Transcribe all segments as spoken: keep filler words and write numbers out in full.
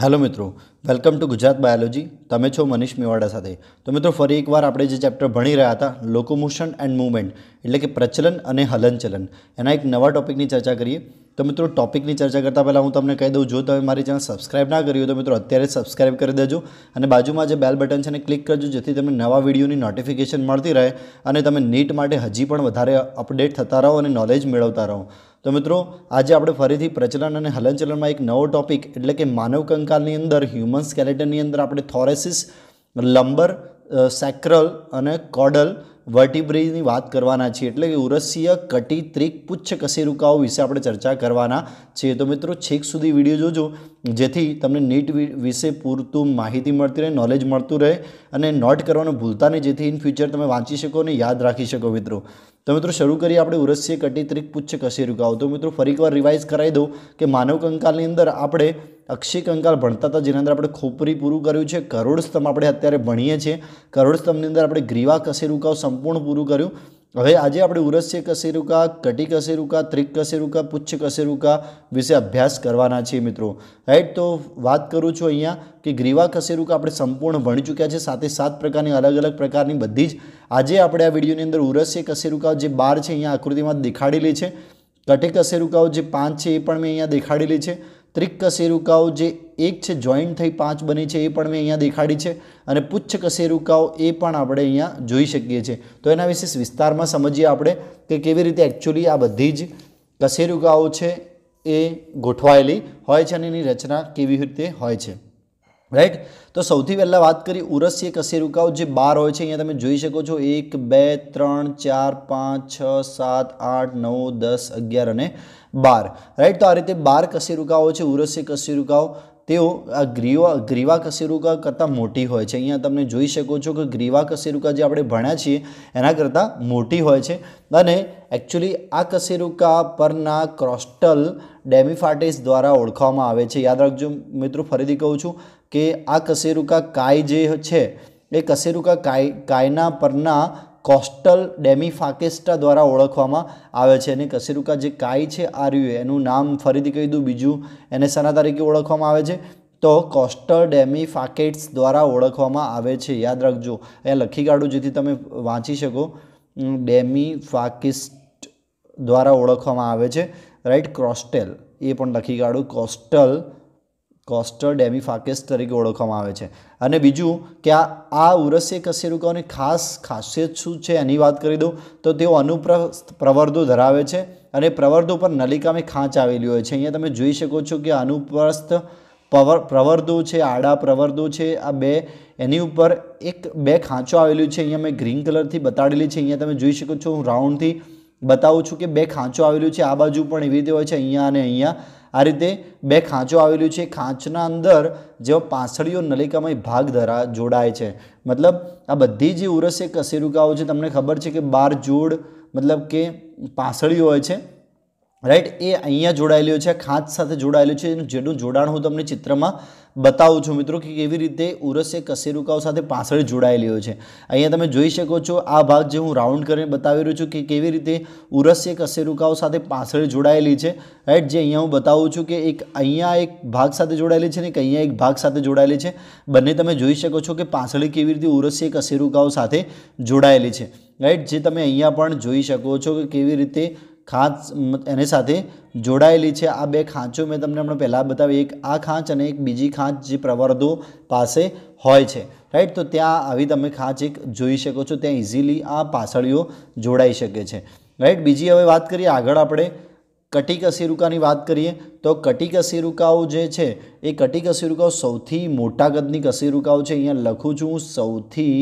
Hello मित्रों, welcome to Gujarat biology. तमे छो मनीष मेवाड़ा साथे। तो मित्रों, फरी एकवार आपणे जे चैप्टर भणी रह्या हता लोकोमोशन एंड मूवमेंट एटले के प्रचलन अने हलनचलन, एना एक नवा टॉपिकनी चर्चा करीए। तो मित्रों, टॉपिकनी चर्चा करता पहला हूँ तमने कही दूँ, जो तमे मारी चेनल सब्सक्राइब ना करी हो तो मित्रों अत्यारे सब्सक्राइब कर देजो और बाजू में जो बेल बटन है क्लिक करजो, जेथी तमने नवा विडियोनी नोटिफिकेशन मळती रहे और तमे नीट माटे हजी पण वधारे अपडेट थता रहो और नॉलेज मेळवता रहो। तो मित्रों, आज आप फरीथी प्रचलन और हलनचलन में एक नवो टॉपिक एटले के मानव कंकालनी अंदर, ह्यूमन स्केलेटननी अंदर आपणे थोरेसिस, लंबर, सेक्रल अने कॉडल वर्टिब्रेनी बात करवाना छे, एटले के उरसीय, कटी, त्रिक, पुच्छ कशेरुकाओ विषे आपणे चर्चा करवाना छे। तो मित्रों, छेक सुधी विडियो जोजो, जेथी तमने नीट विषे पूरतू माहिती मळती रहे, नॉलेज मळतुं रहे अने नोट करवानुं भूलता नहीं, जेथी इन फ्यूचर तमे वांची शको अने याद राखी शको। मित्रों, तो मित्रों शुरू करिए आपणे उरसीय, कटी, त्रिक, पुच्छ कशेरुकाओ। तो मित्रों, फरी एकवार रिवाइज कराई दो कि मानव कंकालनी अंदर आपणे अक्षय कंकाल भणता था, जेना अंदर आपणे खोपरी पूरुं कर्युं छे, करोड़स्तंभ आपणे अत्यारे भणीए छे, करोड़स्तंभनी अंदर आपणे ग्रीवा कशेरुकाओ संपूर्ण पूरुं कर्युं। हवे आजे आपणे उरसीय कशेरुका, कटी कशेरुका, त्रिक कशेरुका, पुच्छ कशेरुका विषे अभ्यास करवाना छे। मित्रों राइट, तो बात करूँ छूँ अहींया कि ग्रीवा कशेरुका आपणे संपूर्ण भणी चूक्या छे, साथे सात प्रकारनी अलग अलग प्रकारनी बधी ज। आजे आपणे आ विडियोनी अंदर उरसीय कशेरुका जे बार छे अहींया आकृतिमां देखाडेली छे, कटी कशेरुकाओ जे पांच छे ए पण मैं अहींया देखाडेली छे, त्रिक कशेरुकाओ जे एक छे जॉइंट थई पांच बनी है ए पण मैं अहींया देखाड़ी है, और पुच्छ कशेरुकाओ ए पण आपणे अहींया जोई शकीए छे। तो एना विशे विस्तारमां समजीए आपणे कि केवी रीते एक्चुअली आ बधी ज कशेरुकाओ छे ए गोठवायेली होय छे अने एनी रचना केवी रीते होय छे। राइट, तो सौथी पहला बात करी उरसीय कशेरुकाओ जे बार होय छे, अहींया तमे जोई शको छो एक बे त्रण चार पांच छ सात आठ नौ दस अगियार अने बार। राइट, तो आ रीते बार कशेरुकाओ छे उरसीय कशेरुकाओ। तेओ आ ग्रीवा ग्रीवा कशेरुका करता मोटी होय छे, अहींया तमने जोई शको छो कि ग्रीवा कशेरुका जे आपणे भण्या छीए एना करता मोटी होय छे, अने एक्चुअली आ कशेरुका परना क्रोस्टल डेमिफाटेस द्वारा ओळखवामां आवे छे। याद राखजो मित्रों, फरीथी कहूं छूं कि आ कशेरुका काय जे छे ए कशेरुका काय कायना परना कोस्टल डेमिफाकेस्टा द्वारा ओळखवामां आवे छे, अने कशेरुका जे काय छे आ रह्युं एनुं नाम फरीथी कही दूं बीजुं एने शाना तरीके ओळखवामां आवे छे, तो कोस्टल डेमिफाकेट्स द्वारा ओळखवामां आवे छे। याद राखजो, अहींया लखी काढूं जेथी तमे वांची शको, डेमिफाकिस्ट द्वारा ओळखवामां आवे छे। राइट, क्रोस्टेल ए पण लखी काढूं, कोस्टल कोस्टल डेमिफाकेस तरीके ओळखवामां आवे छे। अने बीजू कि आ आ उरसीय कशेरुकाओनी खास खासियत शुं छे एनी वात करी दो, तो तेओ अनुप्रस्थ प्रवर्धो धरावे छे अने प्रवर्धो पर नलिकामां खांच आवेली होय छे। अहींया तमे जोई शको छो कि अनुप्रस्थ पवर प्रवर्धो छे, आड़ा प्रवर्धो छे, आ बे एनी उपर एक बे खांचो आवेली छे। अहींया मैं ग्रीन कलरथी बताडेली छे, अहींया तमे जोई शको छो हुं राउंडथी बतावुं छुं कि बे खांचो आवेलो छे। आ बाजू पण एवी रीते होय छे, अहींया अने अहींया आ रीते बे खाँचो आवेलू छे। खाँचना अंदर जेवो पांसळीओ नलिकामय भाग धरा जोड़ाय छे। मतलब आ बधी जे उरसीय कशेरुकाओ छे तमने खबर छे के बार जोड़ मतलब के पांसळीओ होय छे। राइट, ए अहींया जोड़ायेलो छे, खाँच साथे जोड़ायेलो छे, जेनुं जोड़ाण हुं तमने चित्रमां बतावुं छुं मित्रों कि केवी रीते उरसीय कशेरुकाओ साथे पांसळी जोड़ायेली होय छे। अहींया तमे जोई शको छो आ भाग जे हुं राउंड करीने बतावी रह्यो छुं कि केवी रीते उरसीय कशेरुकाओ साथे पांसळी जोड़ायेली छे। राइट, जे अहींया हुं बतावुं छुं कि एक अहींया एक भाग साथे जोड़ायेली छे ने एक अहींया एक भाग साथे जोड़ायेली छे, बंने तमे जोई शको छो कि पांसळी केवी रीते उरसीय कशेरुकाओ साथे जोड़ायेली छे। राइट, जे तमे अहींया पण जोई शको छो कि केवी रीते खाँच एने साथे जोड़ायेली छे। आ बे खाँचो मैं तमने हमणां पहला बतावी, एक आ खाँच अने एक बीजी खाँच जे प्रवर्धो पासे होय छे। राइट, तो त्यां आवी तमे खाँच एक जोई शको छो, त्यां इजीली आ पासळीओ जोड़ाई शके छे। राइट, बीजी हवे वात करीए आगळ आपणे कटी कशेरुकानी वात करीए, तो कटी कशेरुकाओ जे छे ए कटी कशेरुकाओ सौथी मोटा कदनी कशेरुकाओ छे। अहींया लखुं छुं सौथी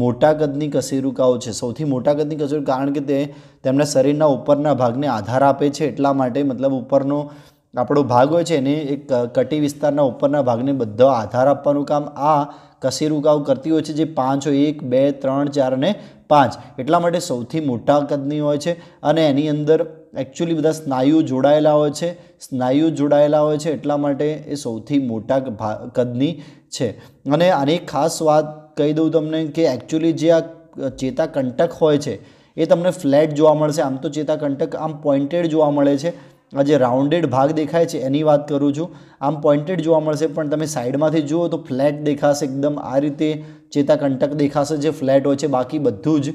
मोटा कदनी कशेरुकाओ छे। सौथी मोटा कदनी कशेरुका कारण के ते तेमना शरीरना उपरना भागने आधार आपे छे, एटला माटे मतलब उपरनो आपणो भाग होय छे एने एक कटी विस्तारना उपरना भागने बधो आधार आपवानुं काम आ कशेरुकाओ करती होय छे, जे पांच होय एक बे त्रण चार अने पांच, एटला माटे सौथी मोटा कदनी होय छे। अने एनी अंदर एक्चुअली बधा स्नायुओ जोड़ायेला होय छे, स्नायुओ जोड़ायेला होय छे, एटला माटे ए सौथी मोटा कदनी छे। अने आनी खास वात कही दूँ तमने कि एक्चुअली जे आ चेताकंटक होय छे ए तमने फ्लेट जोवा मळशे, आम तो चेताकंटक आम पॉइंटेड जोवा मळे छे, आ जे राउंडेड भाग देखाय छे एनी वात करूँ छूँ। आम पॉइंटेड जोवा मळशे पण तमे साइडमांथी जुओ तो फ्लेट देखाशे एकदम आ रीते चेताकंटक देखाशे जे फ्लेट होय छे, बाकी बधुं ज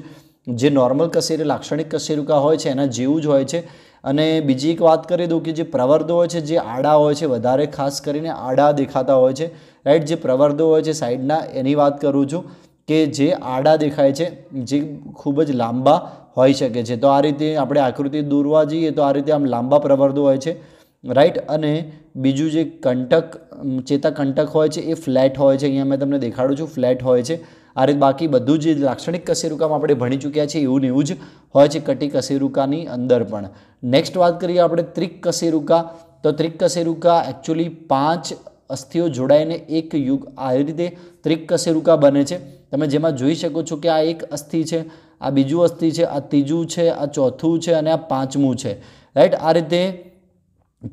जे नॉर्मल कशेरू लाक्षणिक कशेरुका होय छे एना जेवुं ज होय छे। अने बीजी एक बात करी दूँ कि जो प्रवर्धो होय छे जे आड़ा होय छे, वधारे खास करीने आड़ा देखाता होय छे, राइट। जे प्रवर्धो होय छे साइडना एनी वात करूँ छूँ कि जे आड़ा देखाय छे जे खूब ज लांबा होई शके छे। तो आ रीते आपणे आकृति दौरवा जोईए तो आ रीते आम लांबा प्रवर्धो होय छे, राइट। अने बीजू जे कंटक चेताकंटक होय छे ए फ्लेट होय छे, अहींया मैं तमने देखाडुं छुं फ्लेट होय छे आ रीते। बाकी बधुं जे लाक्षणिक कशेरुकामां आपणे भणी चूक्या छीए एवुं ने एवुं ज होय छे कटी कशेरुकानी अंदर पण। नेक्स्ट वात करीए आपणे त्रिक कशेरुका। तो त्रिक कशेरुका एक्चुअली पांच अस्थिओ जोड़ाईने एक युग आ रीते त्रिक कशेरुका बने छे। तमे जेमां जोई शको छो के आ एक अस्थि छे, आ बीजू अस्थि छे, आ तीजू छे, आ चौथू छे अने आ पांचमू छे, राइट। आ रीते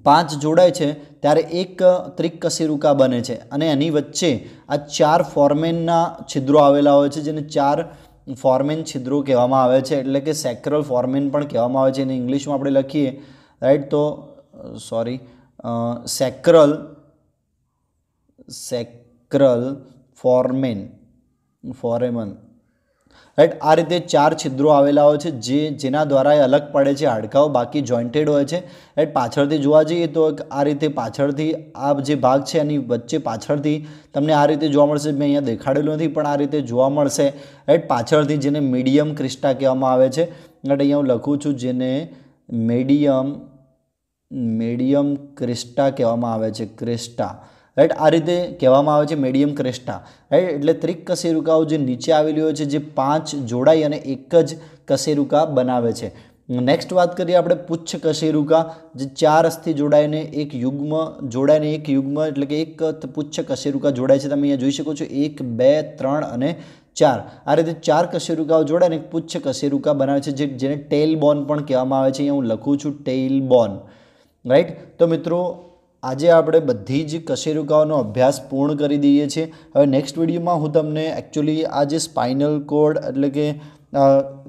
पांच जोड़ाय छे त्यारे एक त्रिक कशेरुका बने छे अने एनी वच्चे आ चार फोरमेनना छिद्रो आवेला होय छे जेने चार फोरमेन छिद्रो कहेवामां आवे छे, एटले के सेक्रल फोरमेन पण कहेवामां आवे छे। एने इंग्लिशमां आपणे लखीए, राइट, तो sorry sacral sacral foramen foramen, right. आ रीते चार छिद्रो आवेला होय छे जे जेना द्वारा अलग पड़े छे हाडकाओ, बाकी जॉइंटेड होय छे, राइट। पाछळथी जोवा जईए तो आ रीते पाछळथी आ जे भाग छे एनी वच्चे पाछळथी तमने आ रीते जोवा मळशे। मैं अहींया देखाडेलो नथी पण आ रीते जोवा मळशे, राइट, पाछळथी, जेने मीडियम क्रिस्टा कहेवामां आवे छे। એટલે अहींया હું લખું છું જેને મીડિયમ મીડિયમ ક્રિસ્ટા કહેવામાં આવે છે, ક્રિસ્ટા, राइट। आ रीते कहेवामां आवे छे मीडियम क्रेस्टा, राइट। एटले त्रिक कशेरुकाओ जे नीचे आवेली होय छे जे पांच जोड़ाई अने एक ज कशेरुका बनावे छे। नेक्स्ट वात करीए आपणे पुच्छ कशेरुका, जे चार अस्थि जोड़ाईने एक युग्म जोड़ाईने एक युग्म एटले के एक पुच्छ कशेरुका जोड़ाय छे। तमे अहींया जोई शको छो एक बे त्रण अने चार, आ रीते चार कशेरुकाओ जोड़ाईने एक पुच्छ कशेरुका बनावे छे जे जेने टेल बोन पण कहेवामां आवे छे। अहींया हुं लखुं छुं टेल बोन, राइट। तो मित्रों આજે આપણે બધી જ કશેરુકાઓનો અભ્યાસ પૂર્ણ કરી દઈએ છીએ। હવે નેક્સ્ટ વિડીયોમાં હું તમને એકચ્યુઅલી આ જે સ્પાઇનલ કોર્ડ એટલે કે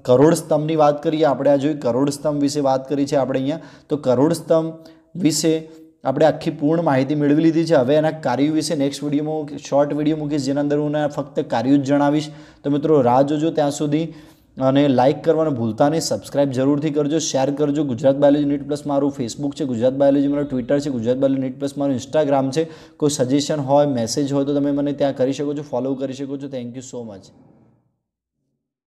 કરોડસ્તંભની વાત કરીએ, આપણે આ જોઈ કરોડસ્તંભ વિશે વાત કરી છે આપણે અહીંયા, તો કરોડસ્તંભ વિશે આપણે આખી પૂર્ણ માહિતી મેળવી લીધી છે। હવે એના કાર્યો વિશે નેક્સ્ટ વિડીયોમાં હું શોર્ટ વિડીયો મૂકીશ જેના અંદર હું ફક્ત કાર્યો જ જણાવીશ। તો મિત્રો રાહ જોજો ત્યાં સુધી અને લાઇક કરવાનું ભૂલતા નહીં, સબસ્ક્રાઇબ જરૂરથી કરજો, શેર કરજો। ગુજરાત બાયોલોજી નીટ પ્લસ મારું ફેસબુક છે, ગુજરાત બાયોલોજી મારું ટ્વિટર છે, ગુજરાત બાયોલોજી નીટ પ્લસ મારું ઇન્સ્ટાગ્રામ છે। કોઈ સજેશન હોય, મેસેજ હોય તો તમે મને ત્યાં કરી શકો છો, ફોલો કરી શકો છો। Thank you so much.